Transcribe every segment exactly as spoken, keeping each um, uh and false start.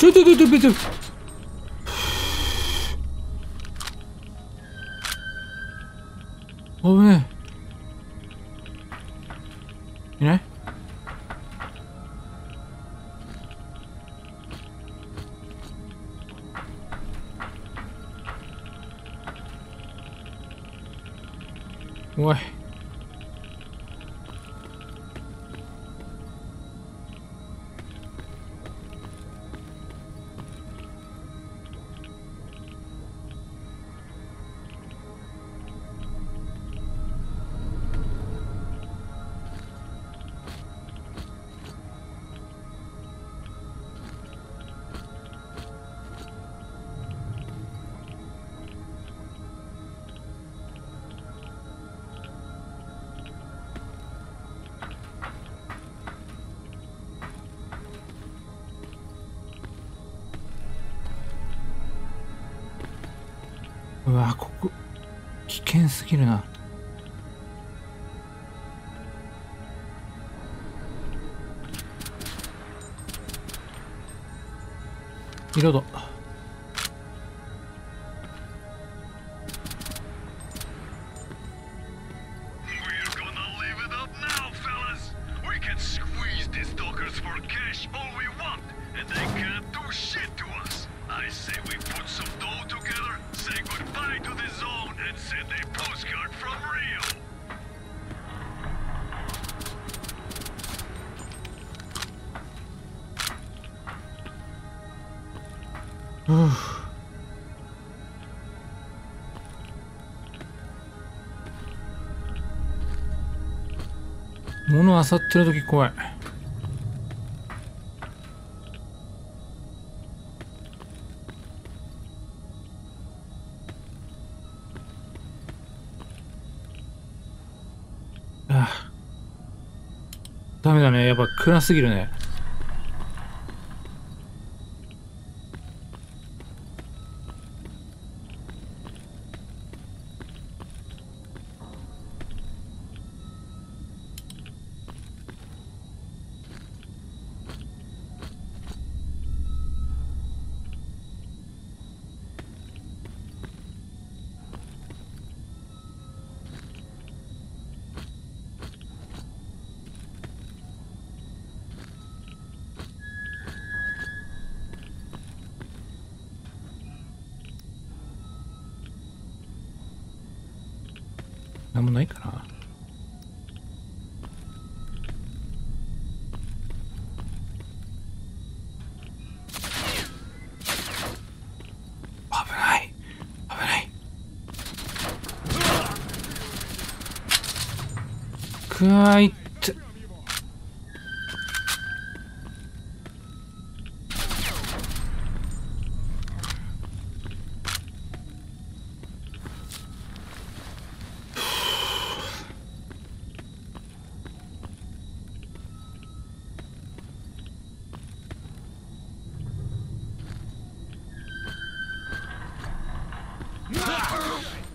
Dur dur dur dur dur. Abi ne? Yine? Vay.うわ、ここ危険すぎるな。色だ。物あさってる時怖い。ああダメだね、やっぱ暗すぎるね。なんもないかな。危ない危ない。くわいって。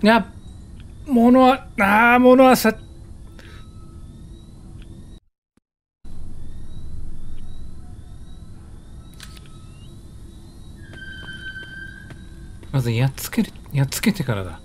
いや、物は、ああ、物はさ、まずやっつける、やっつけてからだ。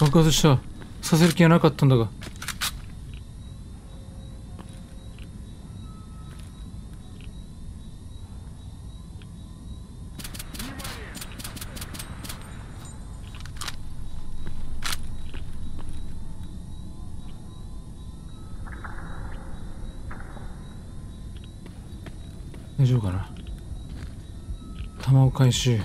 爆発した。させる気はなかったんだが。大丈夫かな。弾を回収。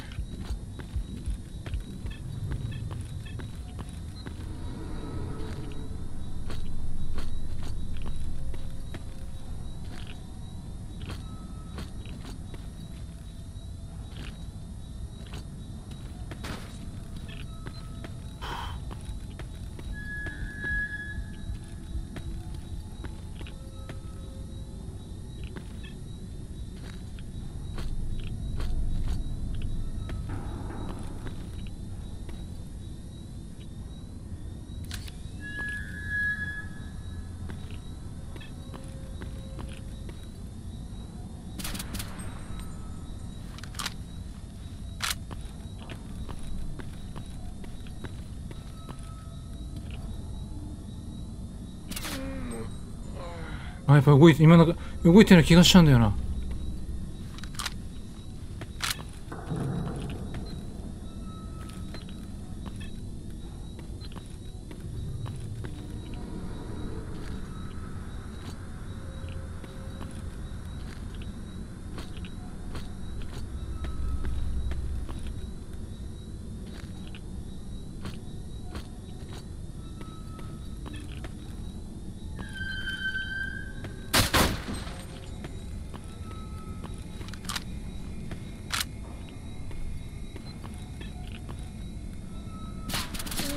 あ、やっぱ動いて、今なんか動いてる気がしちゃうんだよな。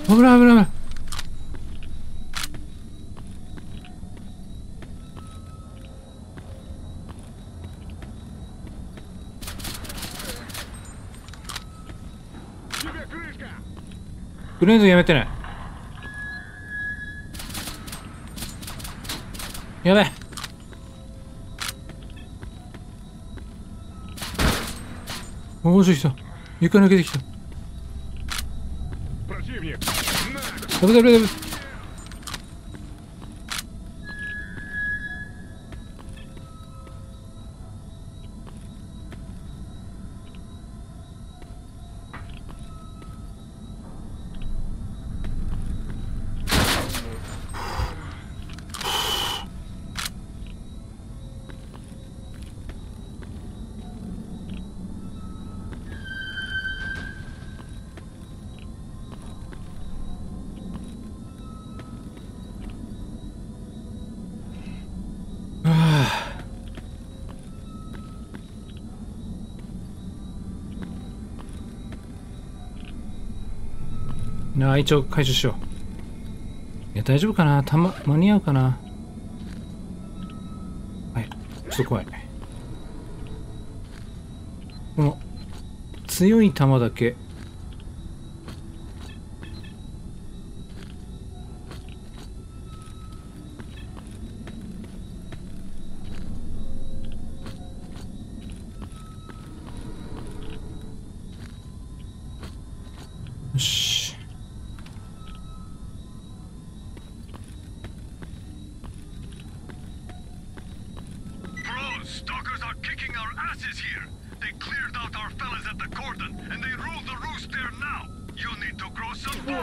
危ない危ない危ない。グレードやめてね。やべえ。おお、来た。床抜けてきた。ダブダブダブ。ああ、一応解除しよう。いや、大丈夫かな、たま、間に合うかな。はい、ちょっと怖い。この、強い球だけ。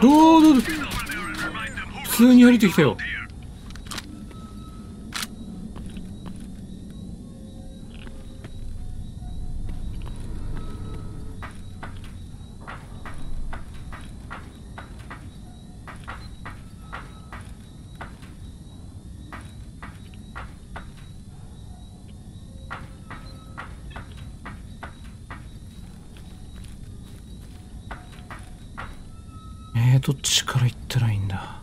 どうどう普通に降りてきたよ。どっちから行ったらいいんだ。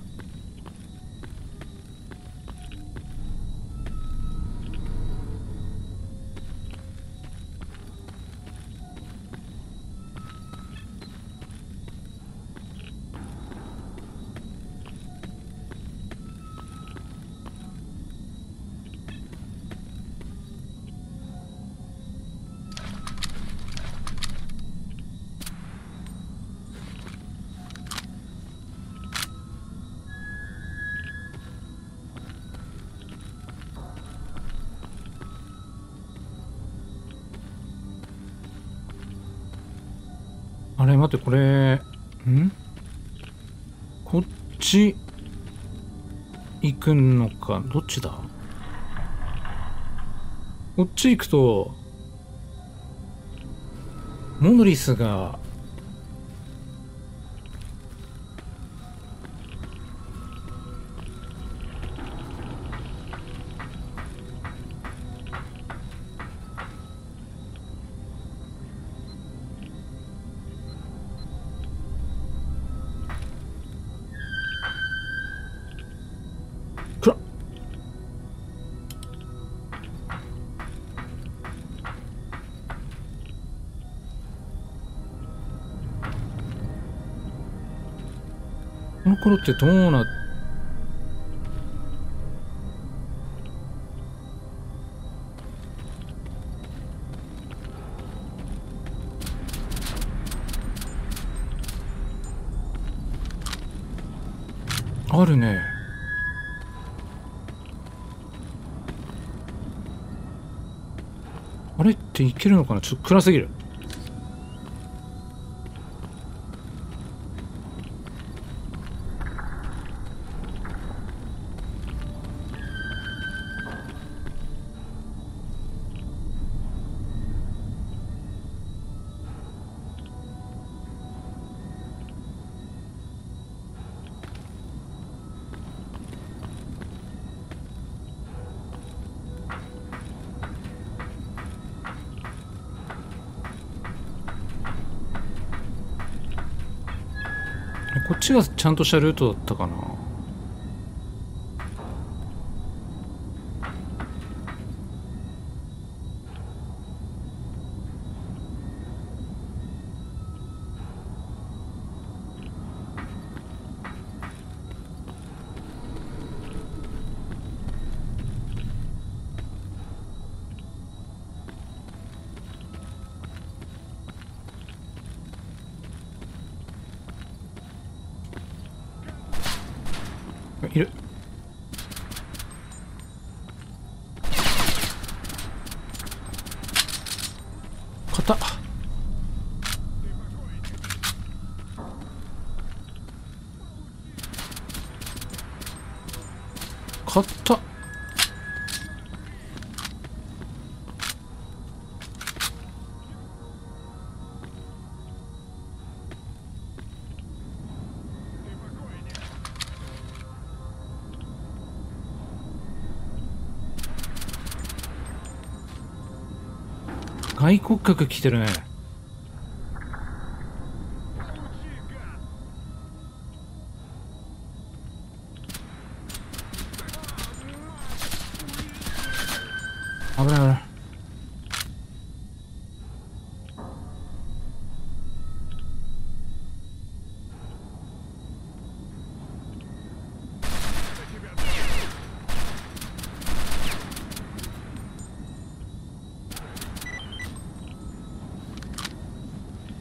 あれ待って、これんこっち行くのか、どっちだ。こっち行くとモノリスがこの頃ってどうなっあるね。あれっていけるのかな、ちょっと暗すぎる。こっちがちゃんとしたルートだったかな。いる。硬っ。硬っ。外骨格来てるね。危ない危ない。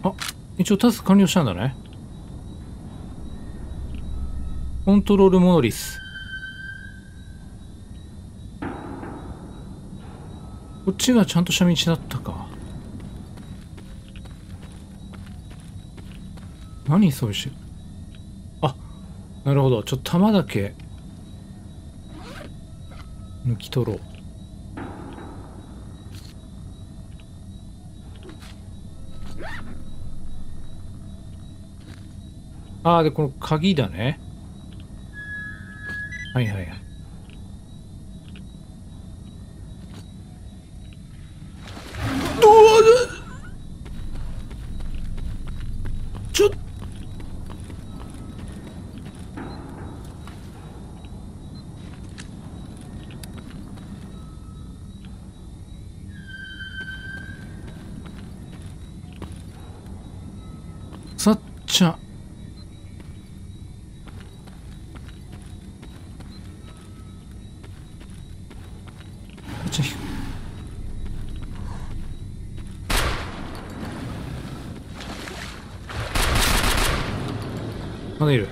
あ、一応タスク完了したんだね。コントロールモノリス。こっちがちゃんとした道だったか。何そういうし。あ、なるほど。ちょっと弾だけ抜き取ろう。ああ、で、この鍵だね。はいはいはい。どうちょっさっちゃん。まだいる。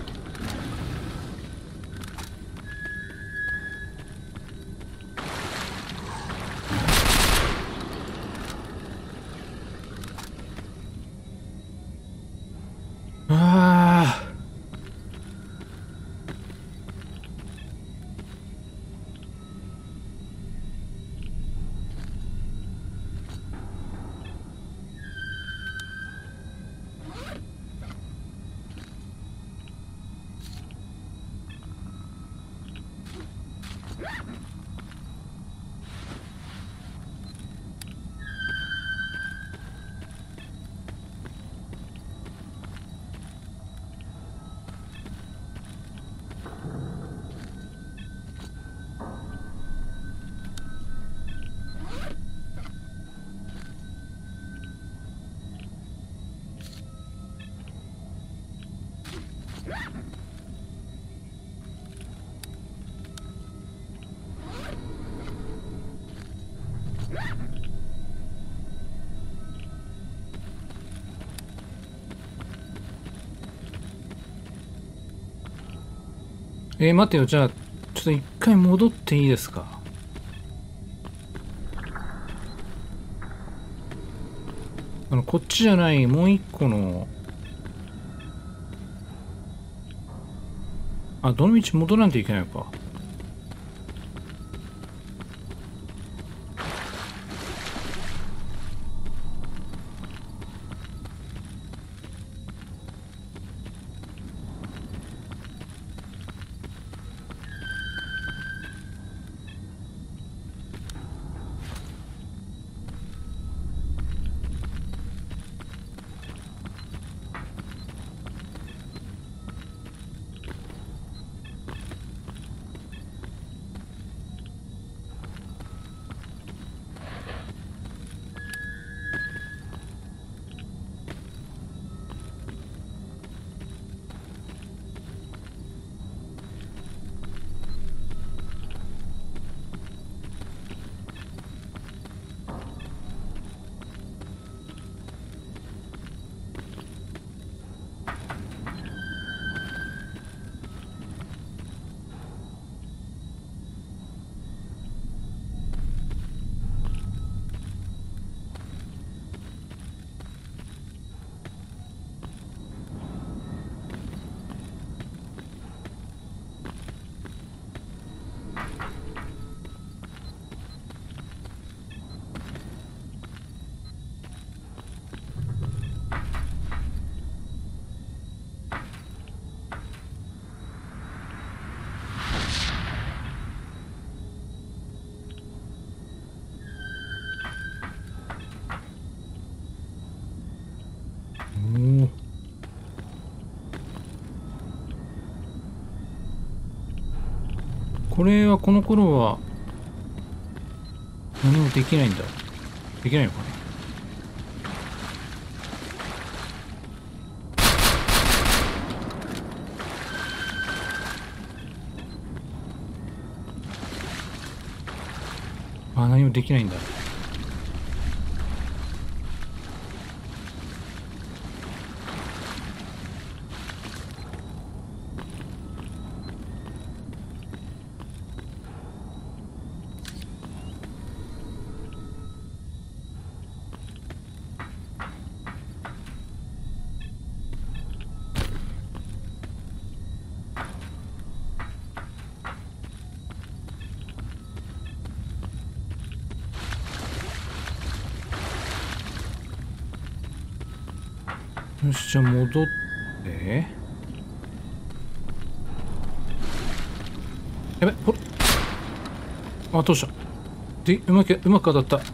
ああ。えー、待てよ。じゃあちょっと一回戻っていいですか。あのこっちじゃないもう一個の、あ、どの道戻らないといけないのか。これはこの頃は何もできないんだ。できないのかね。あ、何もできないんだ。よし、じゃあ戻って、やべ、ほれ、あ、どうしたで、うまくうまく当たった。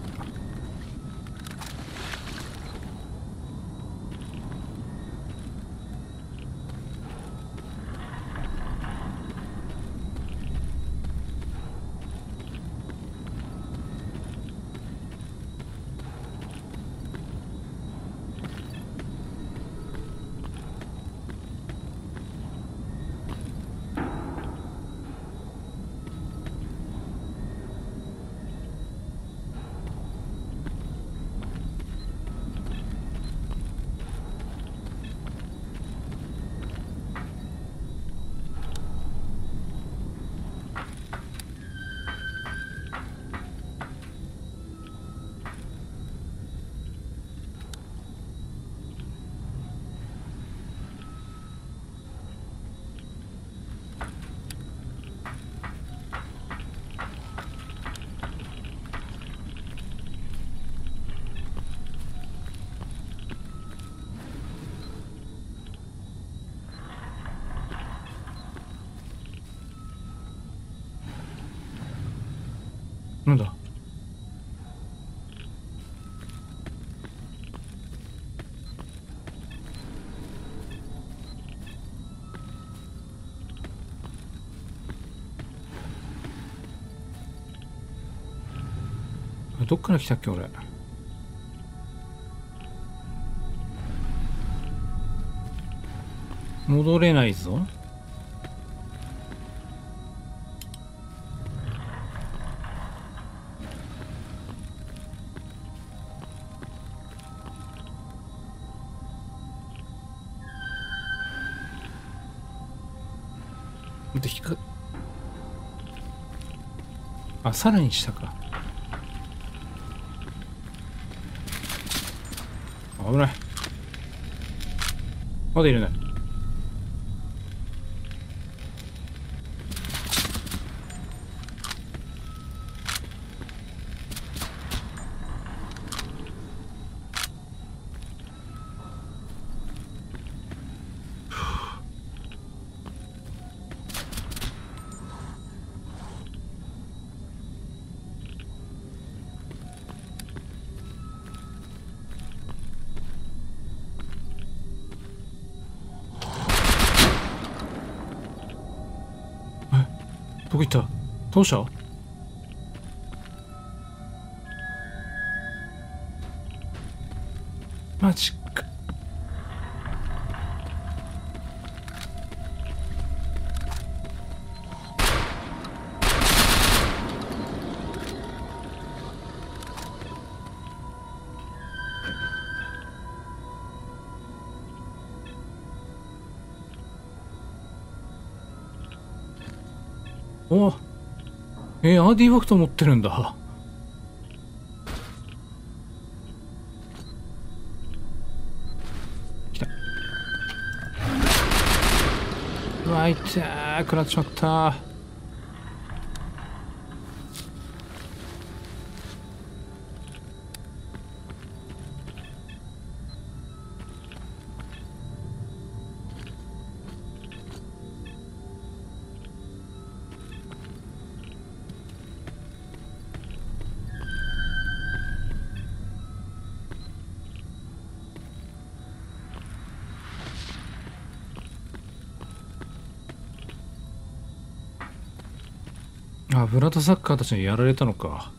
なんだ、どっから来たっけ俺。戻れないぞ。あ、さらに下か。危ない。まだいるね。どこ行った？どうした？マジか。お、えー、アーティファクト持ってるんだ。来た。うわ、痛ー、食らっちまった。あ、ブラッドサッカーたちにやられたのか。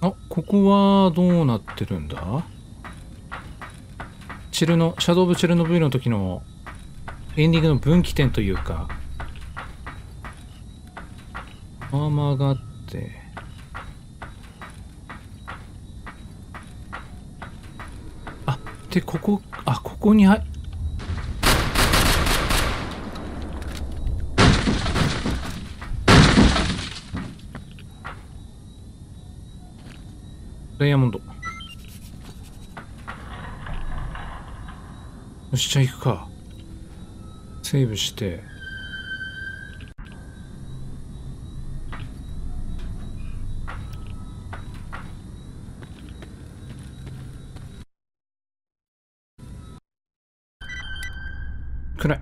あ、ここはどうなってるんだ？チェルノ、シャドウ・オブ・チェルノブイリの時のエンディングの分岐点というか、アーマーがあって、あ、で、ここ、あ、ここに入っ、ダイヤモンド。よし、じゃあ行くか。セーブして。暗い。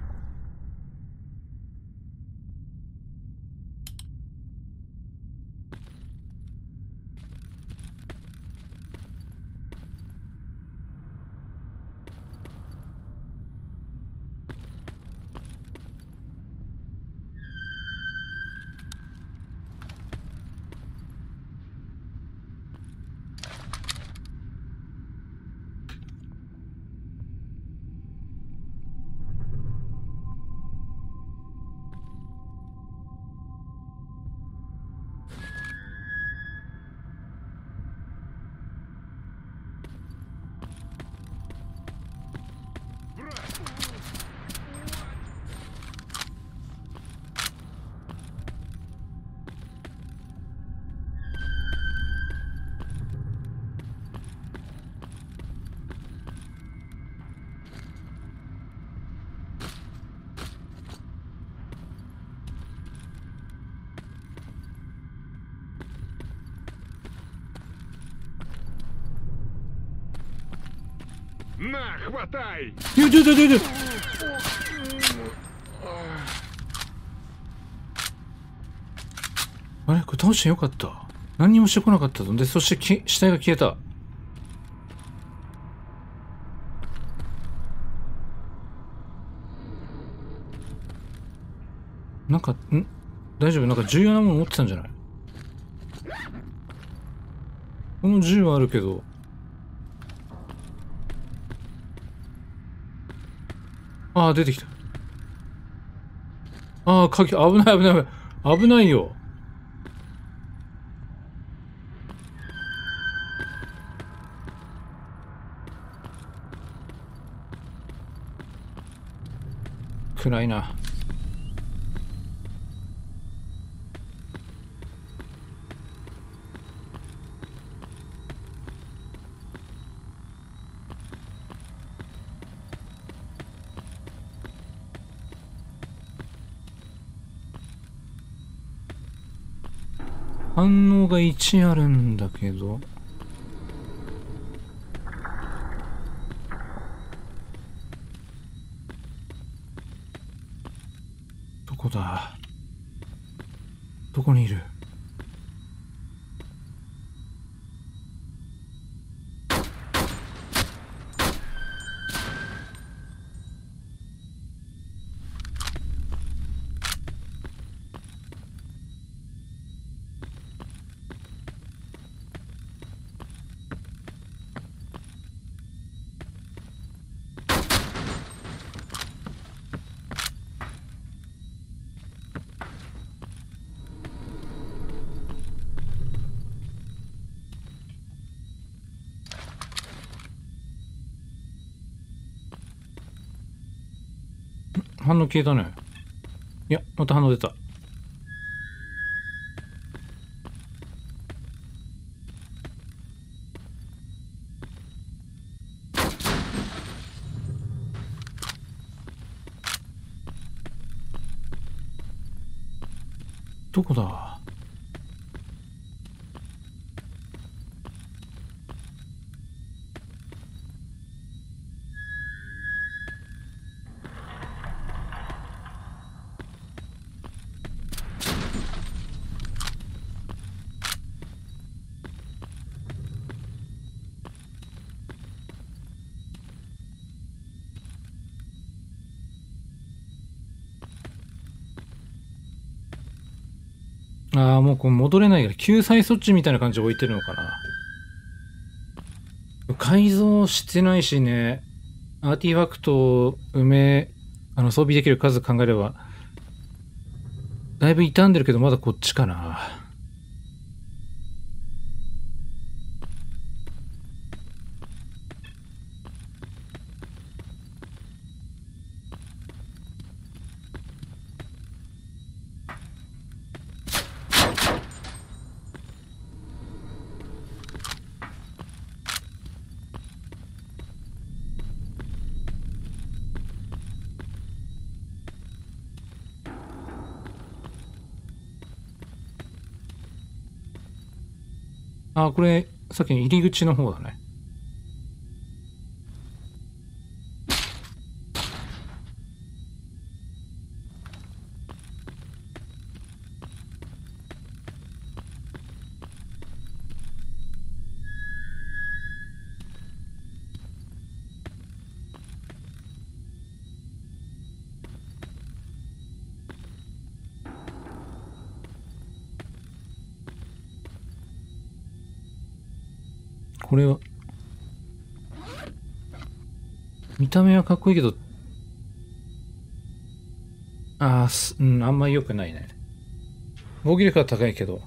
На, хватай! Идет, идет, идет!あれ、これ倒してよかった。何にもしてこなかったぞ。で、そしてき死体が消えた。なんか、ん大丈夫、なんか重要なもの持ってたんじゃない？この銃はあるけど。ああ、出てきた。ああ、鍵、危ない危ない危ない。危ないよ。暗いな。反応がいちあるんだけど。どこだ？どこにいる？反応消えたね。いや、また反応出た。どこだ？ああ、もうこう戻れないから、救済措置みたいな感じで置いてるのかな。改造してないしね、アーティファクトを埋め、あの装備できる数考えれば、だいぶ傷んでるけど、まだこっちかな。あ、これ、さっきの入り口の方だね。これは見た目はかっこいいけど、ああ、うん、あんまり良くないね。防御力は高いけど。